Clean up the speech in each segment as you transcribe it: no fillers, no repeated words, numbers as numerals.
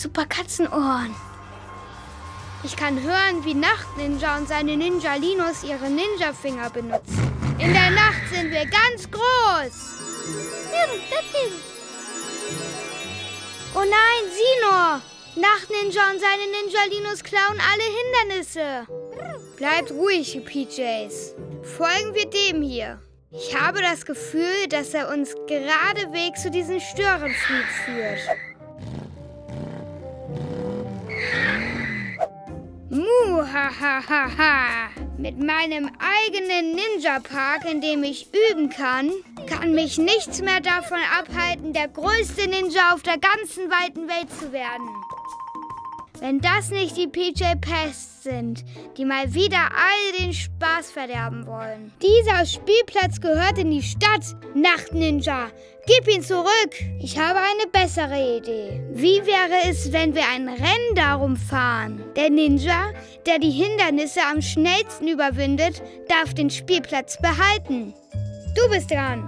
super Katzenohren. Ich kann hören, wie Nachtninja und seine Ninjalinos ihre Ninja-Finger benutzen. In der Nacht sind wir ganz groß. Oh nein, sieh nur! Nachtninja und seine Ninjalinos klauen alle Hindernisse. Bleibt ruhig, ihr PJs. Folgen wir dem hier. Ich habe das Gefühl, dass er uns geradewegs zu diesem Störenfried führt. Muhahaha! Mit meinem eigenen Ninja-Park, in dem ich üben kann, kann mich nichts mehr davon abhalten, der größte Ninja auf der ganzen weiten Welt zu werden. Wenn das nicht die PJ Pests sind, die mal wieder all den Spaß verderben wollen. Dieser Spielplatz gehört in die Stadt, Nachtninja. Gib ihn zurück. Ich habe eine bessere Idee. Wie wäre es, wenn wir ein Rennen darum fahren? Der Ninja, der die Hindernisse am schnellsten überwindet, darf den Spielplatz behalten. Du bist dran.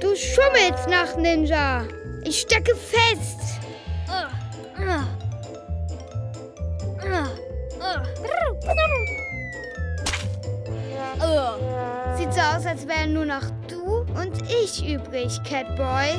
Du schummelst, Nachtninja. Ich stecke fest. Sieht so aus, als wären nur noch du und ich übrig, Catboy.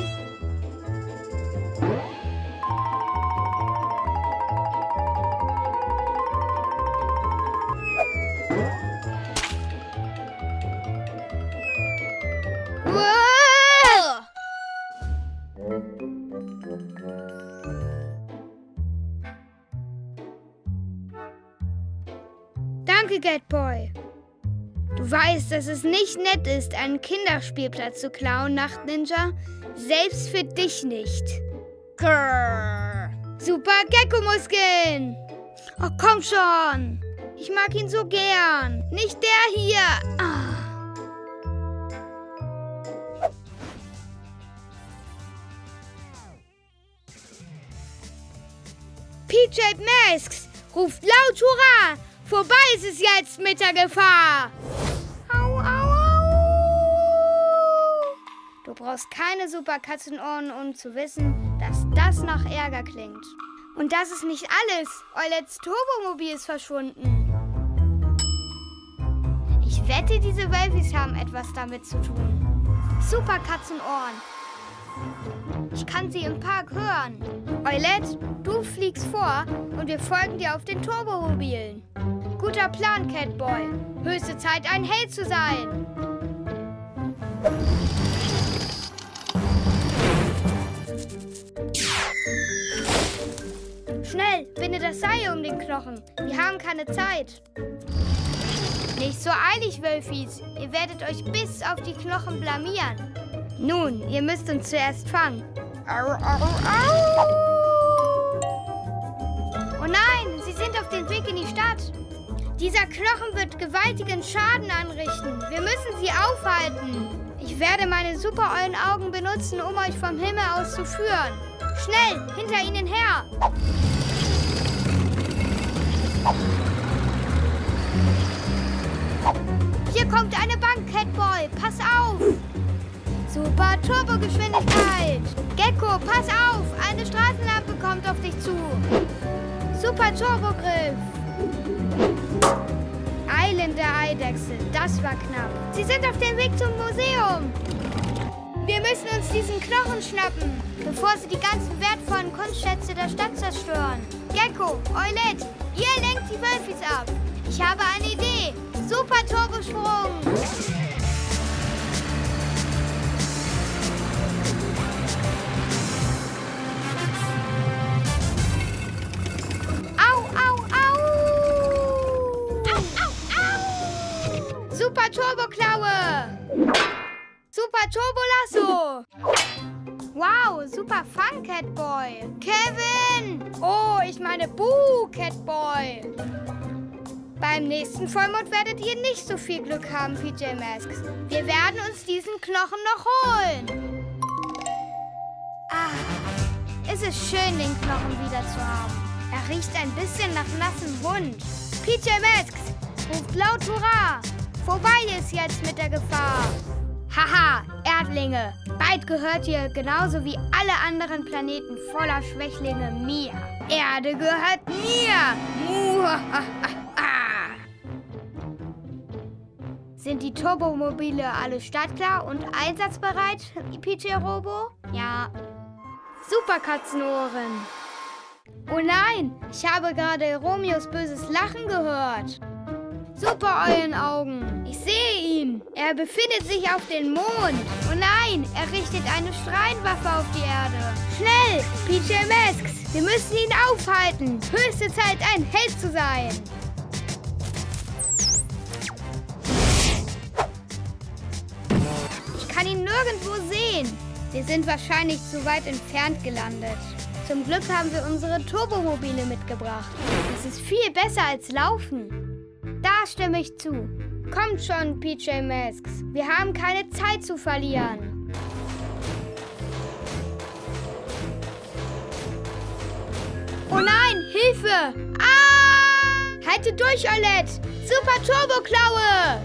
Catboy. Du weißt, dass es nicht nett ist, einen Kinderspielplatz zu klauen, Nachtninja. Selbst für dich nicht. Grrr. Super Gecko-Muskeln! Oh, komm schon! Ich mag ihn so gern. Nicht der hier! Ah. PJ Masks ruft laut Hurra! Vorbei ist es jetzt mit der Gefahr. Au, au, au. Du brauchst keine super Katzenohren, um zu wissen, dass das nach Ärger klingt. Und das ist nicht alles. Eulettes Turbomobil ist verschwunden. Ich wette, diese Wölfis haben etwas damit zu tun. Super Katzenohren. Ich kann sie im Park hören. Eulette, du fliegst vor und wir folgen dir auf den Turbomobilen. Guter Plan, Catboy. Höchste Zeit, ein Held zu sein. Schnell, binde das Seil um den Knochen. Wir haben keine Zeit. Nicht so eilig, Wölfis. Ihr werdet euch bis auf die Knochen blamieren. Nun, ihr müsst uns zuerst fangen. Au, au, au. Oh nein, sie sind auf dem Weg in die Stadt. Dieser Knochen wird gewaltigen Schaden anrichten. Wir müssen sie aufhalten. Ich werde meine super ollen Augen benutzen, um euch vom Himmel aus zu führen. Schnell, hinter ihnen her. Hier kommt eine Bank, Catboy. Pass auf. Super Turbogeschwindigkeit. Gecko, pass auf. Eine Straßenlampe kommt auf dich zu. Super Turbogriff. Eilen der Eidechse, das war knapp. Sie sind auf dem Weg zum Museum. Wir müssen uns diesen Knochen schnappen, bevor sie die ganzen wertvollen Kunstschätze der Stadt zerstören. Gecko, Eulette, ihr lenkt die Wölfis ab. Ich habe eine Idee. Super Turbosprung. Super Turbo-Klaue! Super Turbo-Lasso! Wow, super Fun, Catboy! Kevin! Oh, ich meine Buh, Catboy! Beim nächsten Vollmond werdet ihr nicht so viel Glück haben, PJ Masks. Wir werden uns diesen Knochen noch holen. Ah, es ist schön, den Knochen wieder zu haben. Er riecht ein bisschen nach nassem Hund. PJ Masks ruft laut Hurra! Vorbei ist jetzt mit der Gefahr! Haha, Erdlinge, bald gehört ihr genauso wie alle anderen Planeten voller Schwächlinge mir. Erde gehört mir! Muahaha. Sind die Turbomobile alle startklar und einsatzbereit, Ipici-Robo? Ja. Super Katzenohren! Oh nein, ich habe gerade Romeos böses Lachen gehört. Super Eulenaugen, ich sehe ihn. Er befindet sich auf dem Mond. Oh nein, er richtet eine Strahlenwaffe auf die Erde. Schnell, PJ Masks, wir müssen ihn aufhalten. Höchste Zeit, ein Held zu sein. Ich kann ihn nirgendwo sehen. Wir sind wahrscheinlich zu weit entfernt gelandet. Zum Glück haben wir unsere Turbomobile mitgebracht. Das ist viel besser als Laufen. Da stimme ich zu. Kommt schon, PJ Masks. Wir haben keine Zeit zu verlieren. Oh nein, Hilfe! Ah! Halte durch, Eulette! Super Turbo-Klaue!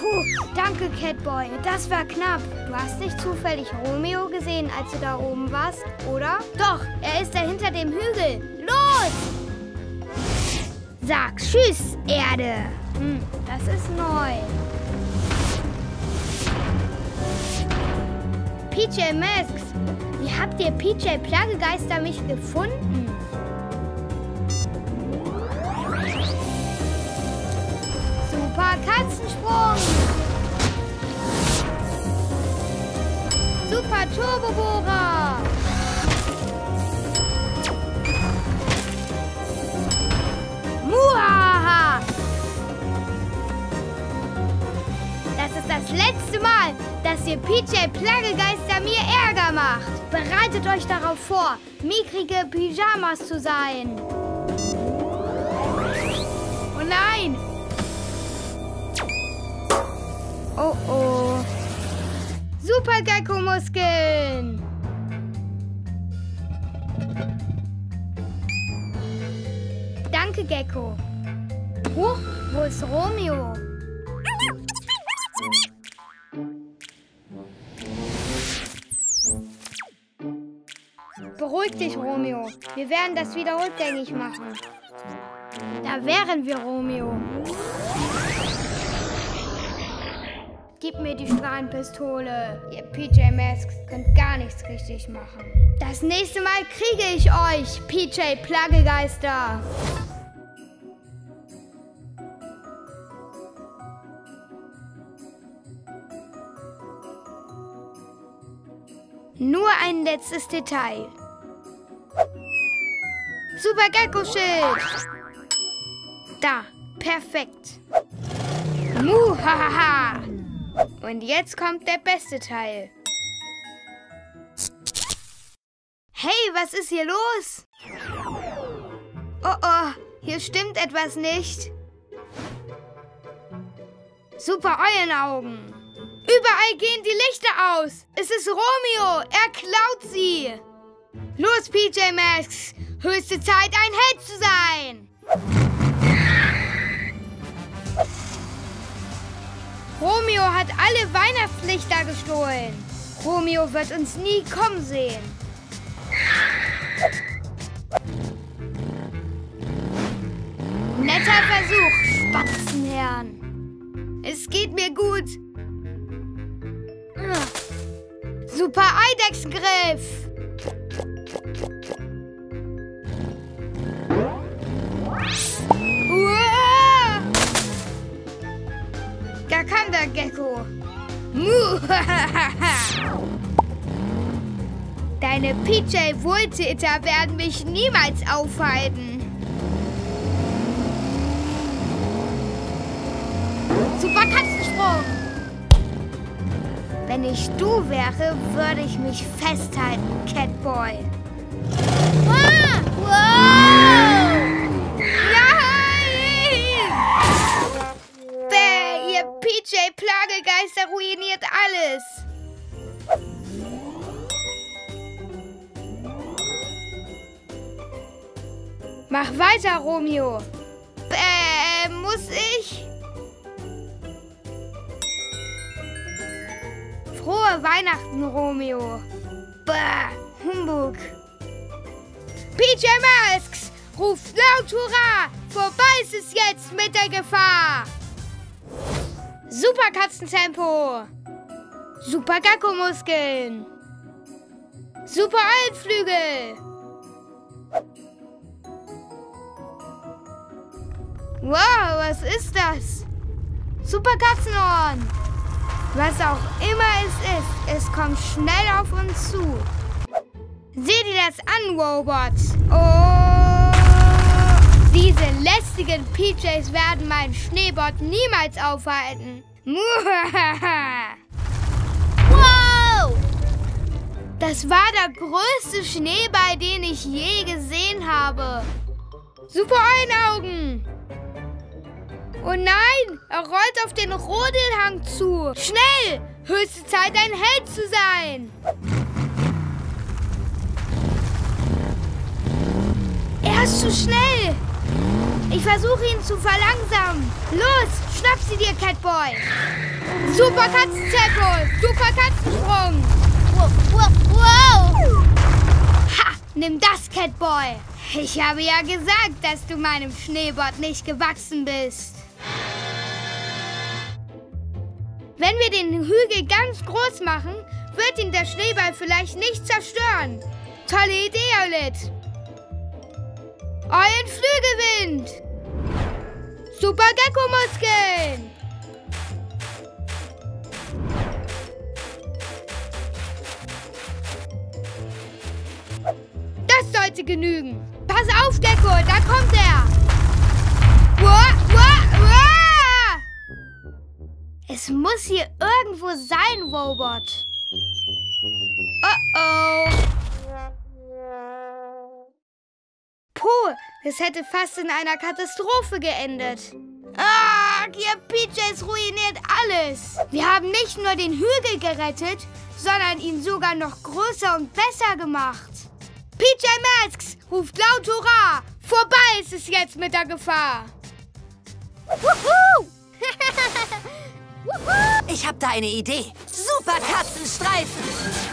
Puh, danke, Catboy. Das war knapp. Du hast nicht zufällig Romeo gesehen, als du da oben warst, oder? Doch, er ist da hinter dem Hügel. Los! Sag tschüss, Erde. Das ist neu. PJ Masks, wie habt ihr PJ Plagegeister mich gefunden? Super Katzensprung! Super Turbobohrer! Muahaha! Das ist das letzte Mal, dass ihr PJ Plagegeister mir Ärger macht! Bereitet euch darauf vor, mickrige Pyjamas zu sein! Oh nein! Oh oh. Super Gecko-Muskeln. Danke, Gecko. Huch, wo ist Romeo? Beruhig dich, Romeo. Wir werden das wieder rückgängig machen. Da wären wir, Romeo. Gib mir die Strahlenpistole. Ihr PJ Masks könnt gar nichts richtig machen. Das nächste Mal kriege ich euch, PJ Plagegeister. Nur ein letztes Detail. Super Gecko-Schild. Da, perfekt. Muhahaha. Und jetzt kommt der beste Teil. Hey, was ist hier los? Oh oh, hier stimmt etwas nicht. Super Eulenaugen. Überall gehen die Lichter aus. Es ist Romeo, er klaut sie. Los, PJ Masks, höchste Zeit, ein Held zu sein. Romeo hat alle Weihnachtslichter gestohlen. Romeo wird uns nie kommen sehen. Netter Versuch, Spatzenherrn. Es geht mir gut. Super Eidechsengriff. Da kam der Gecko. Deine PJ-Wohltäter werden mich niemals aufhalten. Super Katzensprung. Wenn ich du wäre, würde ich mich festhalten, Catboy. Ah! Wow! Nein! Bäh! PJ Plagegeister ruiniert alles. Mach weiter, Romeo. Muss ich? Frohe Weihnachten, Romeo. Humbug. PJ Masks ruft laut Hurra! Vorbei ist es jetzt mit der Gefahr! Super Katzentempo! Super Gecko-Muskeln! Super Altflügel! Wow, was ist das? Super Katzenohren! Was auch immer es ist, es kommt schnell auf uns zu. Seht ihr das an, Robots? Oh! Diese lästigen PJs werden meinen Schneebot niemals aufhalten. Wow! Das war der größte Schneeball, den ich je gesehen habe. Super Einaugen! Oh nein, er rollt auf den Rodelhang zu. Schnell! Höchste Zeit, ein Held zu sein. Er ist zu schnell. Ich versuche ihn zu verlangsamen. Los, schnapp sie dir, Catboy. Super Katzenzettel, super Katzensprung. Wow. Ha, nimm das, Catboy. Ich habe ja gesagt, dass du meinem Schneebot nicht gewachsen bist. Wenn wir den Hügel ganz groß machen, wird ihn der Schneeball vielleicht nicht zerstören. Tolle Idee, Eulette. Euren Flügelwind! Super Gecko-Muskeln! Das sollte genügen. Pass auf, Gecko, da kommt er! Es muss hier irgendwo sein, Robot. Es hätte fast in einer Katastrophe geendet. Ihr PJs ruiniert alles. Wir haben nicht nur den Hügel gerettet, sondern ihn sogar noch größer und besser gemacht. PJ Masks ruft laut Hurra! Vorbei ist es jetzt mit der Gefahr. Wuhu! Ich habe da eine Idee. Super Katzenstreifen!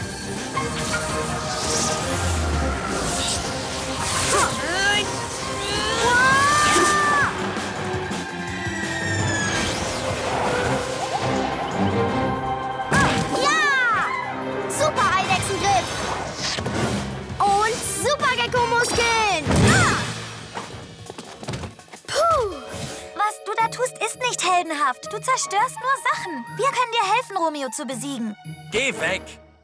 Ist nicht heldenhaft. Du zerstörst nur Sachen. Wir können dir helfen, Romeo zu besiegen. Geh weg.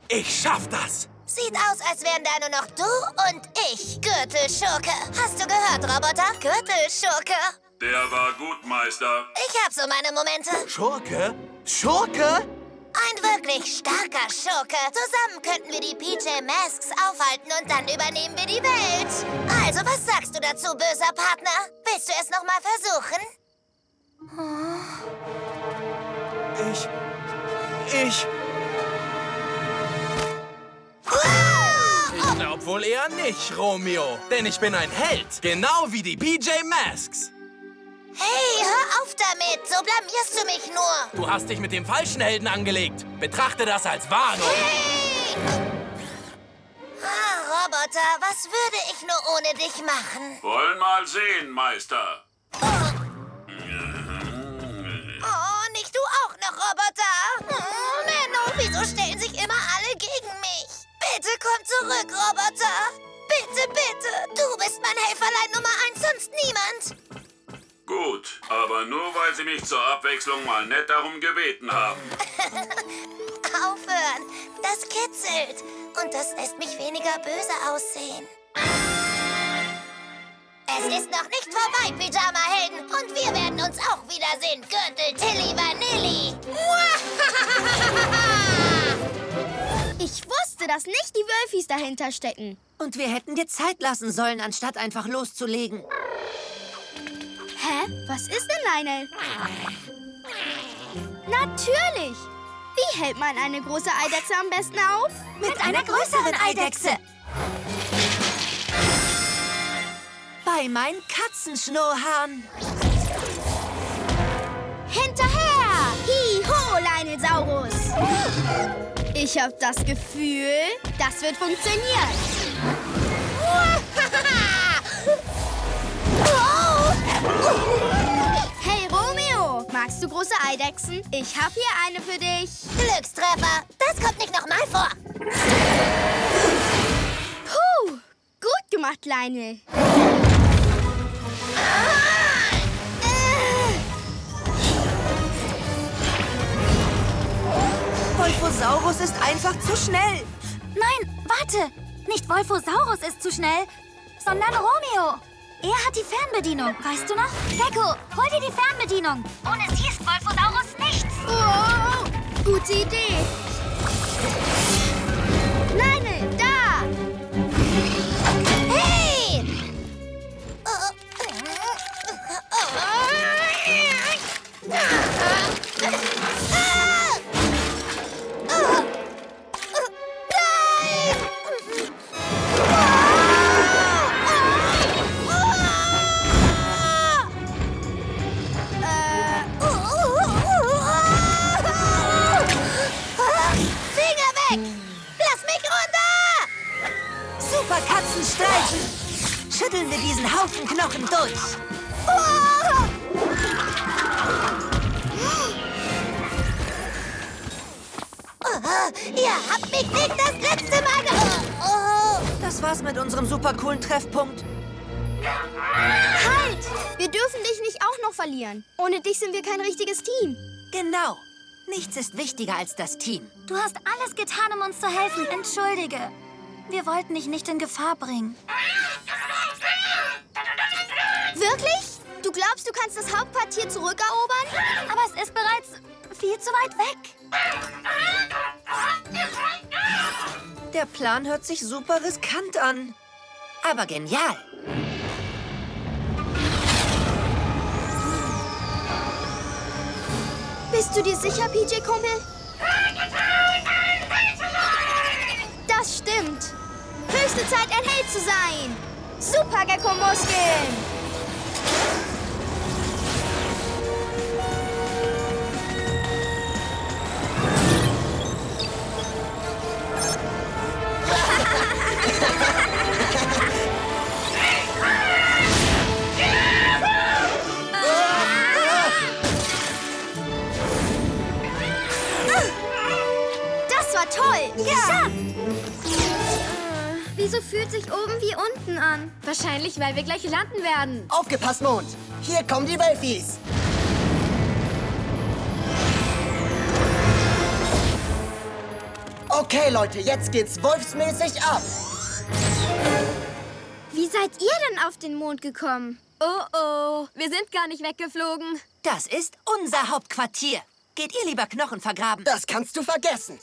Ich schaff das. Sieht aus, als wären da nur noch du und ich. Gürtelschurke. Hast du gehört, Roboter? Gürtelschurke. Der war gut, Meister. Ich hab so meine Momente. Schurke? Schurke? Ein wirklich starker Schurke. Zusammen könnten wir die PJ Masks aufhalten und dann übernehmen wir die Welt. Also, was sagst du dazu, böser Partner? Willst du es nochmal versuchen? Ich glaub wohl eher nicht, Romeo. Denn ich bin ein Held, genau wie die PJ Masks. Hey, hör auf damit, so blamierst du mich nur. Du hast dich mit dem falschen Helden angelegt. Betrachte das als Warnung. Hey! Roboter, was würde ich nur ohne dich machen? Wollen mal sehen, Meister. Roboter! Menno, wieso stellen sich immer alle gegen mich? Bitte komm zurück, Roboter! Bitte, bitte! Du bist mein Helferlein Nummer 1, sonst niemand! Gut, aber nur weil sie mich zur Abwechslung mal nett darum gebeten haben. Aufhören! Das kitzelt! Und das lässt mich weniger böse aussehen. Es ist noch nicht vorbei, Pyjama-Helden. Und wir werden uns auch wiedersehen, Gürtel Tilly Vanilli. Ich wusste, dass nicht die Wölfis dahinter stecken. Und wir hätten dir Zeit lassen sollen, anstatt einfach loszulegen. Hä? Was ist denn, Lionel? Natürlich! Wie hält man eine große Eidechse am besten auf? Mit einer größeren Eidechse. bei meinen Katzenschnurrhaaren. Hinterher! Hi-ho, Lionelsaurus! Ich hab das Gefühl, das wird funktionieren. Hey, Romeo, magst du große Eidechsen? Ich hab hier eine für dich. Glückstreffer, das kommt nicht nochmal vor. Puh, gut gemacht, Lionel. Wolfosaurus ist einfach zu schnell. Nein, warte. Nicht Wolfosaurus ist zu schnell, sondern Romeo. Er hat die Fernbedienung, weißt du noch? Gecko, hol dir die Fernbedienung. Ohne sie ist Wolfosaurus nichts. Oh, gute Idee. Leine, da! Hey! Streichen! Schütteln wir diesen Haufen Knochen durch! Ihr habt mich nicht das letzte Mal Das war's mit unserem super coolen Treffpunkt. Halt! Wir dürfen dich nicht auch noch verlieren. Ohne dich sind wir kein richtiges Team. Genau. Nichts ist wichtiger als das Team. Du hast alles getan, um uns zu helfen. Entschuldige. Wir wollten dich nicht in Gefahr bringen. Wirklich? Du glaubst, du kannst das Hauptquartier zurückerobern? Aber es ist bereits viel zu weit weg. Der Plan hört sich super riskant an. Aber genial. Bist du dir sicher, PJ-Kumpel? Das stimmt. Höchste Zeit, ein Held zu sein. Super Gecko-Muskeln. Das war toll. Ja. Wieso fühlt sich oben wie unten an? Wahrscheinlich, weil wir gleich landen werden. Aufgepasst, Mond! Hier kommen die Wölfis! Okay, Leute, jetzt geht's wolfsmäßig ab! Wie seid ihr denn auf den Mond gekommen? Oh, oh, wir sind gar nicht weggeflogen. Das ist unser Hauptquartier. Geht ihr lieber Knochen vergraben? Das kannst du vergessen.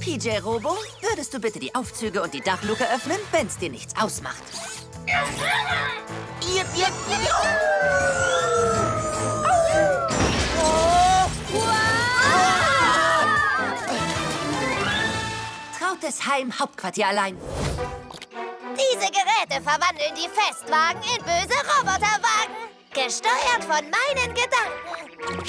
PJ Robo, würdest du bitte die Aufzüge und die Dachluke öffnen, wenn's dir nichts ausmacht? Trautes Heim, Hauptquartier allein. Diese Geräte verwandeln die Festwagen in böse Roboterwagen. Gesteuert von meinen Gedanken.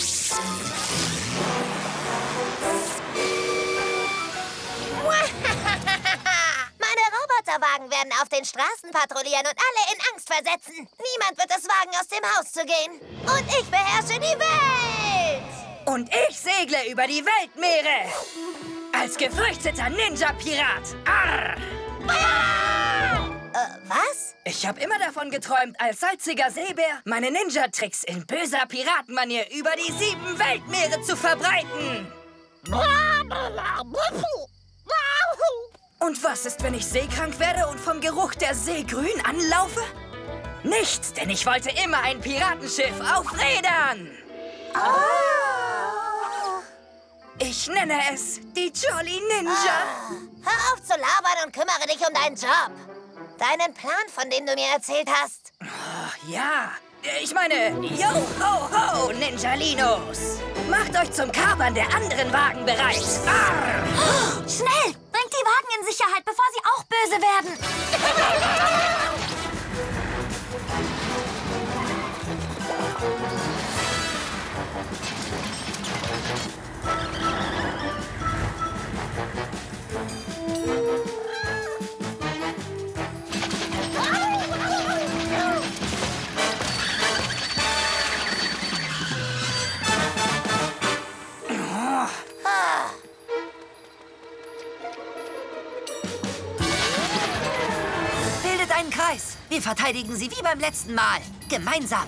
Wagen werden auf den Straßen patrouillieren und alle in Angst versetzen. Niemand wird es wagen, aus dem Haus zu gehen. Und ich beherrsche die Welt! Und ich segle über die Weltmeere! Als gefürchteter Ninja-Pirat! Arr! Ah! Was? Ich habe immer davon geträumt, als salziger Seebär meine Ninja-Tricks in böser Piratenmanier über die 7 Weltmeere zu verbreiten. Und was ist, wenn ich seekrank werde und vom Geruch der See grün anlaufe? Nichts, denn ich wollte immer ein Piratenschiff auf Rädern. Oh. Ich nenne es die Jolly Ninja. Oh. Hör auf zu labern und kümmere dich um deinen Job. Deinen Plan, von dem du mir erzählt hast. Oh, ja, ich meine, yo ho ho, Ninjalinos. Macht euch zum Kapern der anderen Wagen bereit. Arr. Schnell! Bringt die Wagen in Sicherheit, bevor sie auch böse werden. Bildet einen Kreis. Wir verteidigen sie wie beim letzten Mal. Gemeinsam.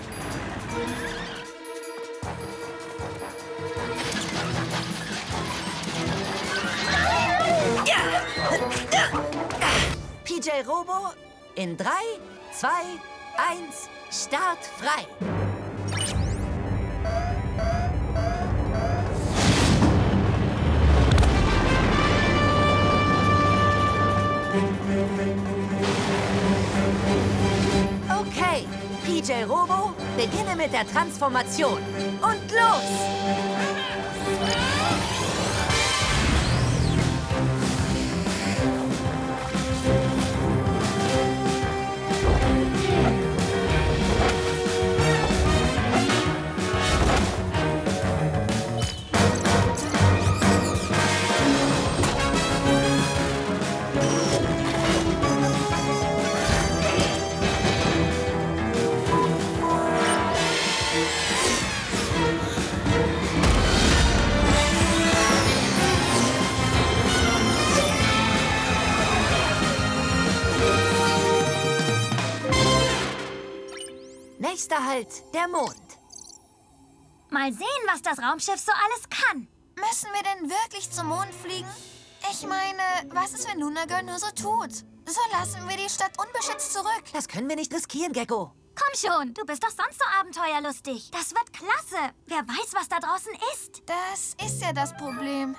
PJ Robo in 3, 2, 1, Start frei. Okay, PJ Robo, beginne mit der Transformation. Und los! Nächster Halt, der Mond. Mal sehen, was das Raumschiff so alles kann. Müssen wir denn wirklich zum Mond fliegen? Ich meine, was ist, wenn Luna Girl nur so tut? So lassen wir die Stadt unbeschützt zurück. Das können wir nicht riskieren, Gecko. Komm schon, du bist doch sonst so abenteuerlustig. Das wird klasse. Wer weiß, was da draußen ist. Das ist ja das Problem.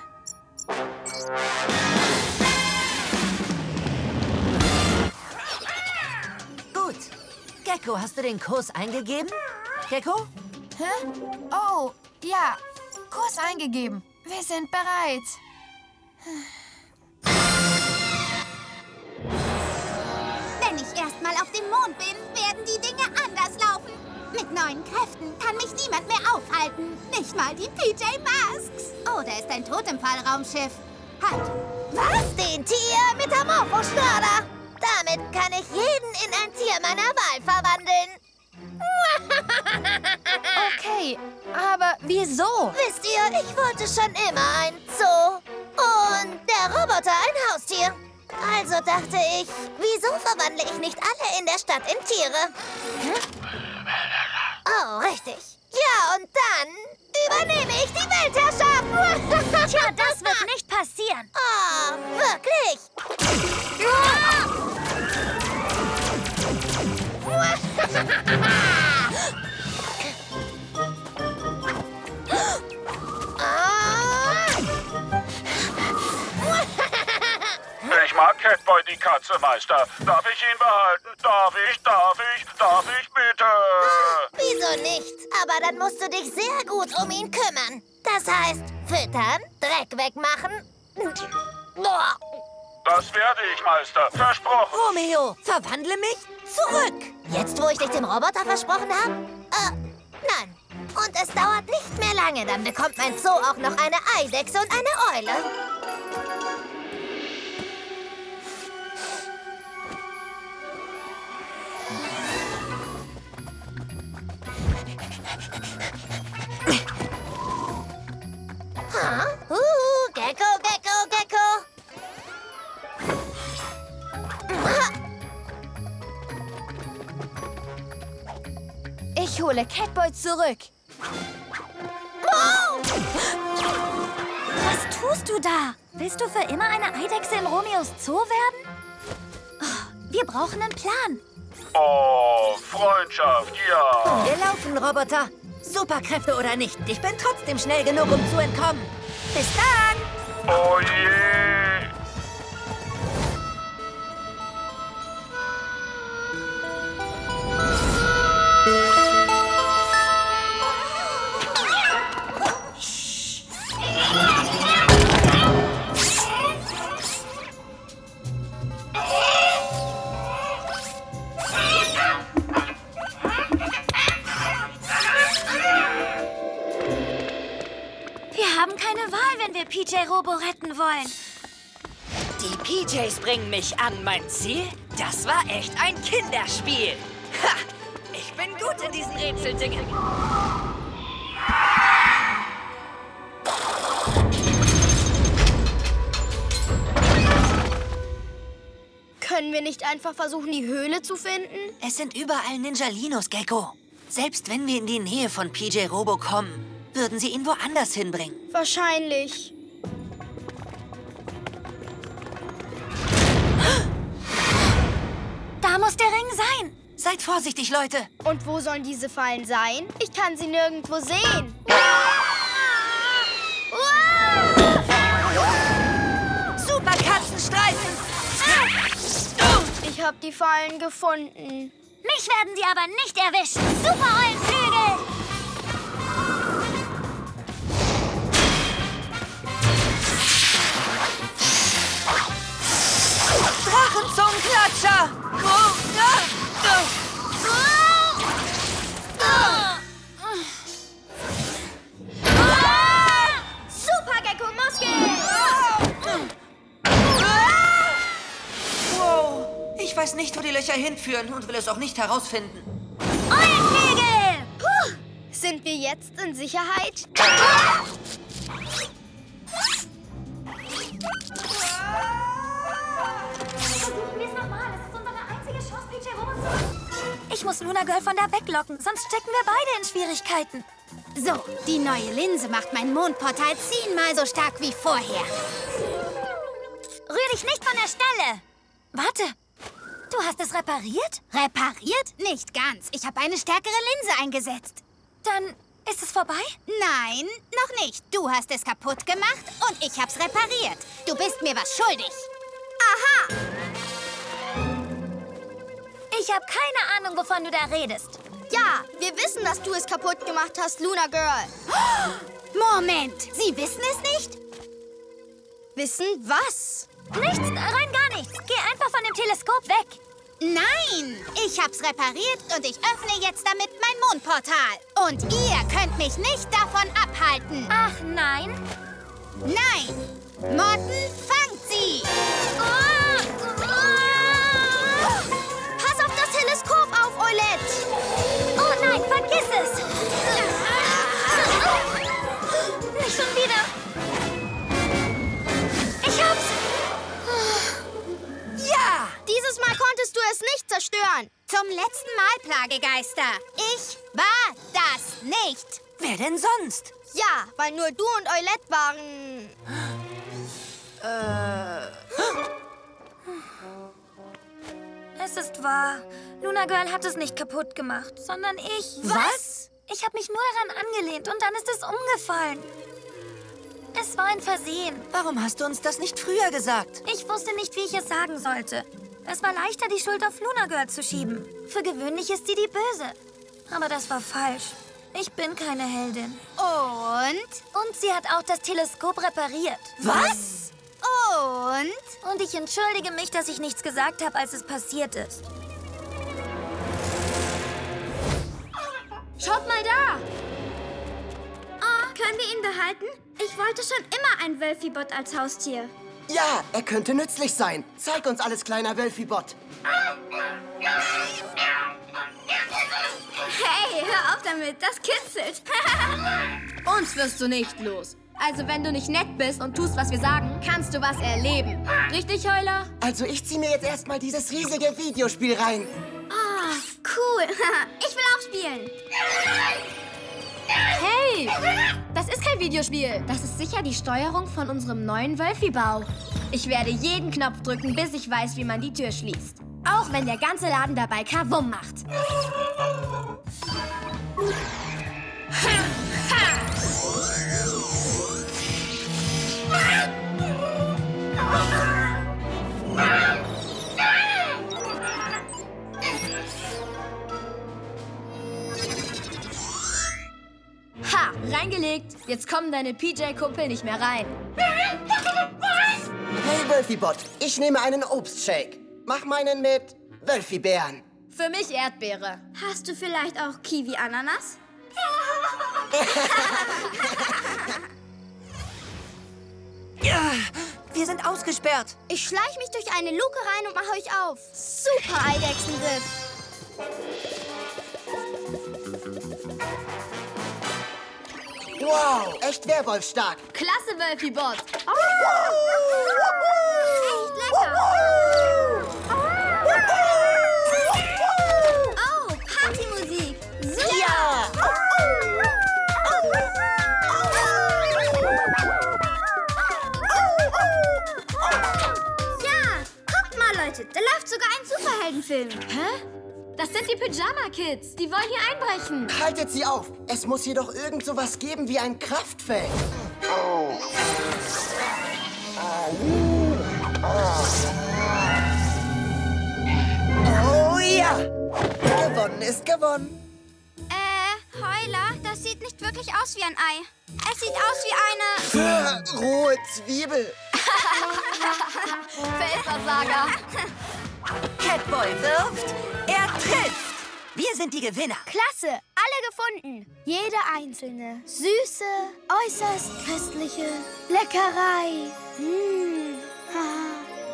Gecko, hast du den Kurs eingegeben? Gecko? Hä? Oh, ja. Kurs eingegeben. Wir sind bereit. Wenn ich erst mal auf dem Mond bin, werden die Dinge anders laufen. Mit neuen Kräften kann mich niemand mehr aufhalten. Nicht mal die PJ Masks. Oh, da ist ein Totempfahl-Raumschiff. Halt! Was? Den Tier-Metamorphoschnörder! Damit kann ich jeden in ein Tier meiner Wahl verwandeln. Okay, aber wieso? Wisst ihr, ich wollte schon immer ein Zoo und der Roboter ein Haustier. Also dachte ich, wieso verwandle ich nicht alle in der Stadt in Tiere? Oh, richtig. Ja, und dann übernehme ich die Weltherrschaft. Tja, das wird nicht passieren. Oh, wirklich? Ah! Ich mag Catboy die Katze, Meister. Darf ich ihn behalten? Darf ich bitte? Ach, wieso nicht? Aber dann musst du dich sehr gut um ihn kümmern. Das heißt, füttern, Dreck wegmachen. Das werde ich, Meister. Versprochen. Romeo, verwandle mich zurück. Jetzt, wo ich dich dem Roboter versprochen habe? Nein. Und es dauert nicht mehr lange, dann bekommt mein Zoo auch noch eine Eidechse und eine Eule. Gecko, Gecko, Gecko. Ich hole Catboy zurück. Oh! Was tust du da? Willst du für immer eine Eidechse in Romeos Zoo werden? Oh, wir brauchen einen Plan. Oh, Freundschaft, ja. Wir laufen, Roboter. Superkräfte oder nicht, ich bin trotzdem schnell genug, um zu entkommen. Bis dann! Oh je! Wir haben keine Wahl, wenn wir PJ Robo retten wollen. Die PJs bringen mich an mein Ziel? Das war echt ein Kinderspiel. Ha! Ich bin gut in diesen Rätseldingen. Können wir nicht einfach versuchen, die Höhle zu finden? Es sind überall Ninjalinos, Gecko. Selbst wenn wir in die Nähe von PJ Robo kommen, würden sie ihn woanders hinbringen. Wahrscheinlich. Da muss der Ring sein. Seid vorsichtig, Leute. Und wo sollen diese Fallen sein? Ich kann sie nirgendwo sehen. Super Katzenstreifen. Ich habe die Fallen gefunden. Mich werden sie aber nicht erwischen. Super Eulenflügel. Drachenzungenklatscher! Super Gecko-Muskel! Wow! Ich weiß nicht, wo die Löcher hinführen und will es auch nicht herausfinden. Eulenflügel! Puh! Sind wir jetzt in Sicherheit? Ich muss Luna Girl von da weglocken, sonst stecken wir beide in Schwierigkeiten. So, die neue Linse macht mein Mondportal 10-mal so stark wie vorher. Rühr dich nicht von der Stelle! Warte, du hast es repariert? Repariert? Nicht ganz. Ich habe eine stärkere Linse eingesetzt. Dann ist es vorbei? Nein, noch nicht. Du hast es kaputt gemacht und ich hab's repariert. Du bist mir was schuldig. Aha! Ich habe keine Ahnung, wovon du da redest. Ja, wir wissen, dass du es kaputt gemacht hast, Luna Girl. Moment, Sie wissen es nicht? Wissen was? Nichts, rein gar nichts. Geh einfach von dem Teleskop weg. Nein, ich hab's repariert und ich öffne jetzt damit mein Mondportal. Und ihr könnt mich nicht davon abhalten. Ach nein? Nein. Morten, fangt sie! Teleskop auf, Eulette! Oh nein, vergiss es! Nicht schon wieder! Ich hab's! Ja! Dieses Mal konntest du es nicht zerstören! Zum letzten Mal, Plagegeister! Ich war das nicht! Wer denn sonst? Ja, weil nur du und Eulette waren... Es ist wahr. Luna Girl hat es nicht kaputt gemacht, sondern ich. Was? Ich habe mich nur daran angelehnt und dann ist es umgefallen. Es war ein Versehen. Warum hast du uns das nicht früher gesagt? Ich wusste nicht, wie ich es sagen sollte. Es war leichter, die Schuld auf Luna Girl zu schieben. Für gewöhnlich ist sie die Böse. Aber das war falsch. Ich bin keine Heldin. Und? Und sie hat auch das Teleskop repariert. Was? Und? Und ich entschuldige mich, dass ich nichts gesagt habe, als es passiert ist. Schaut mal da! Oh, können wir ihn behalten? Ich wollte schon immer ein Wölfibot als Haustier. Ja, er könnte nützlich sein. Zeig uns alles, kleiner Wölfibot. Hey, hör auf damit, das kitzelt. Uns wirst du nicht los. Also, wenn du nicht nett bist und tust, was wir sagen, kannst du was erleben. Richtig, Heuler? Also, ich zieh mir jetzt erstmal dieses riesige Videospiel rein. Oh, cool. Ich will auch spielen. Hey, das ist kein Videospiel. Das ist sicher die Steuerung von unserem neuen Wölfibau. Ich werde jeden Knopf drücken, bis ich weiß, wie man die Tür schließt. Auch wenn der ganze Laden dabei Kavum macht. Ha, reingelegt. Jetzt kommen deine PJ-Kumpel nicht mehr rein. Hey, Wölfibot, ich nehme einen Obstshake. Mach meinen mit Wölfibären. Für mich Erdbeere. Hast du vielleicht auch Kiwi-Ananas? Ja. Wir sind ausgesperrt. Ich schleiche mich durch eine Luke rein und mache euch auf. Super Eidechsenriff. Wow, echt werwolfstark. Klasse, Wölfibot. Oh. Echt lecker. Oh, Partymusik. Super. Ja. Da läuft sogar ein Superheldenfilm. Hä? Das sind die Pyjama-Kids. Die wollen hier einbrechen. Haltet sie auf. Es muss hier doch irgend so was geben wie ein Kraftfeld. Oh. Oh ja. Gewonnen ist gewonnen. Heuler, das sieht nicht wirklich aus wie ein Ei. Es sieht aus wie eine... rohe Zwiebel. Weltversager. Catboy wirft, er trifft. Wir sind die Gewinner. Klasse, alle gefunden. Jede einzelne. Süße, äußerst köstliche Leckerei.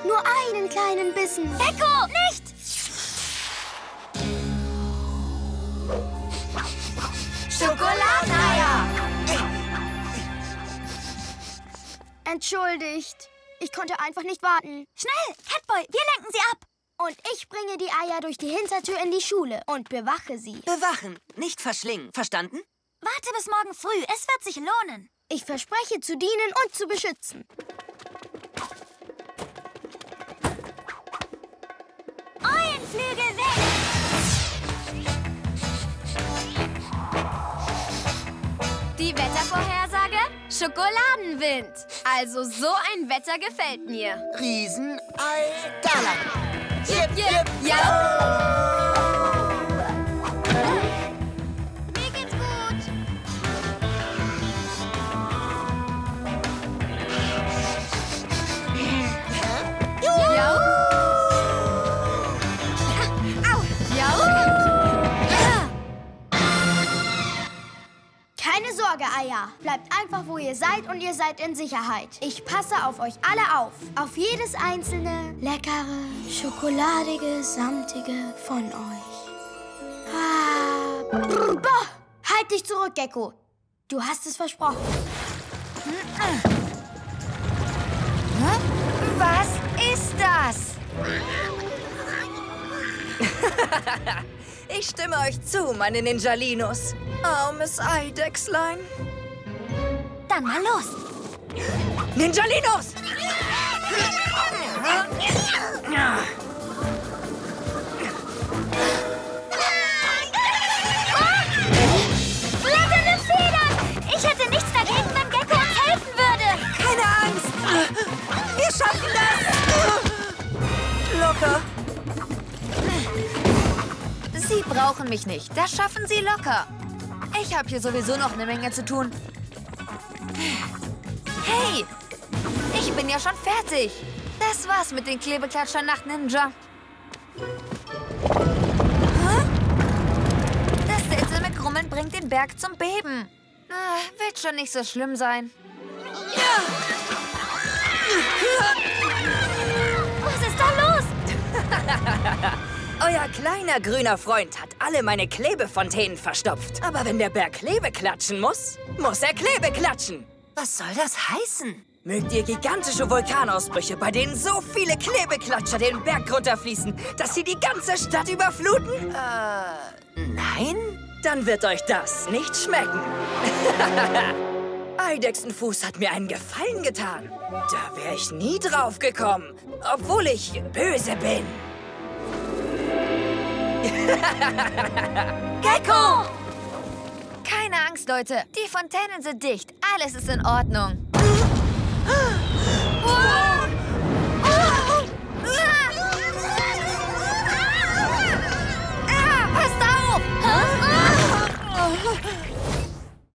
Nur einen kleinen Bissen. Gecko, nicht! Schokoladeneier. Entschuldigt. Ich konnte einfach nicht warten. Schnell, Catboy, wir lenken sie ab. Und ich bringe die Eier durch die Hintertür in die Schule und bewache sie. Bewachen, nicht verschlingen. Verstanden? Warte bis morgen früh, es wird sich lohnen. Ich verspreche zu dienen und zu beschützen. Eulenflügel weg! Die Wettervorhersage? Schokoladenwind. Also so ein Wetter gefällt mir. Riesenei da lang. Jip, jip, ja. Mir geht's gut. Jau. Keine Sorge, Eier. Bleibt einfach, wo ihr seid und ihr seid in Sicherheit. Ich passe auf euch alle auf. Auf jedes einzelne, leckere, schokoladige, samtige von euch. Halt dich zurück, Gecko. Du hast es versprochen. Was ist das? Ich stimme euch zu, meine Ninjalinos. Armes Eidechslein. Dann mal los. Ninjalinos! Flatternde Federn! Ich hätte nichts dagegen, wenn Gecko uns helfen würde. Keine Angst. Wir schaffen das. Locker. Sie brauchen mich nicht. Das schaffen Sie locker. Ich habe hier sowieso noch eine Menge zu tun. Hey, ich bin ja schon fertig. Das war's mit den Klebeklatschern Nachtninja. Das seltsame Grummeln bringt den Berg zum Beben. Wird schon nicht so schlimm sein. Was ist da los? Euer kleiner grüner Freund hat alle meine Klebefontänen verstopft. Aber wenn der Berg Klebe klatschen muss, muss er Klebe klatschen. Was soll das heißen? Mögt ihr gigantische Vulkanausbrüche, bei denen so viele Klebeklatscher den Berg runterfließen, dass sie die ganze Stadt überfluten? Nein? Dann wird euch das nicht schmecken. Eidechsenfuß hat mir einen Gefallen getan. Da wäre ich nie drauf gekommen, obwohl ich böse bin. Gecko! Keine Angst, Leute. Die Fontänen sind dicht. Alles ist in Ordnung. Passt auf!